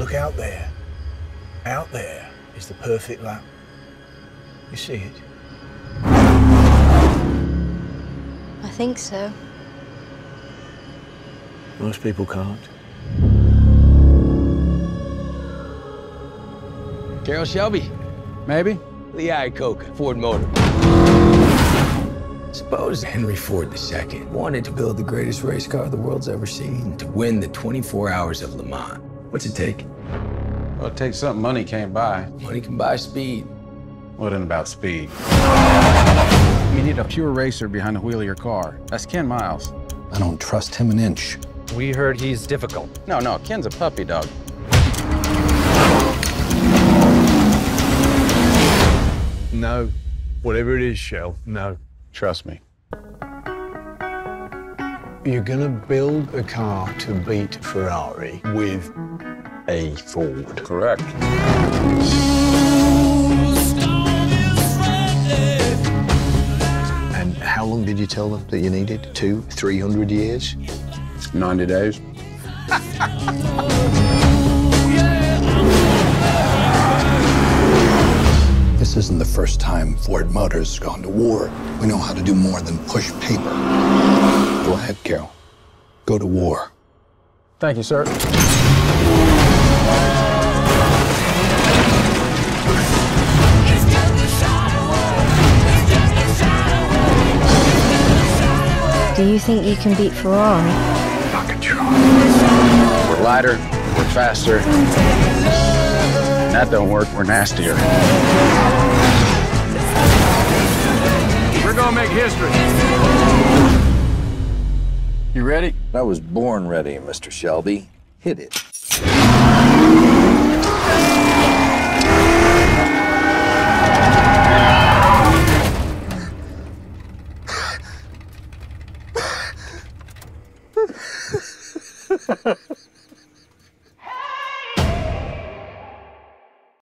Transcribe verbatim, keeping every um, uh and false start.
Look out there. Out there is the perfect lap. You see it? I think so. Most people can't. Carroll Shelby. Maybe. Lee Iacocca, Ford Motor. Suppose Henry Ford the Second wanted to build the greatest race car the world's ever seen to win the twenty-four hours of Le Mans. What's it take? Well, it takes something money can't buy. Money can buy speed. What in about speed? You need a pure racer behind the wheel of your car. That's Ken Miles. I don't trust him an inch. We heard he's difficult. No, no, Ken's a puppy dog. No. Whatever it is, Shell, no. Trust me. You're gonna build a car to beat Ferrari with a Ford. Correct. And how long did you tell them that you needed? Two, three hundred years? Ninety days. This isn't the first time Ford Motor's gone to war. We know how to do more than push paper. Go ahead, Carroll. Go to war. Thank you, sir. Do you think you can beat Ferrari? Fucking try. We're lighter, we're faster. When that don't work, we're nastier. We're gonna make history. You ready? I was born ready, Mister Shelby. Hit it. Ha, ha, ha.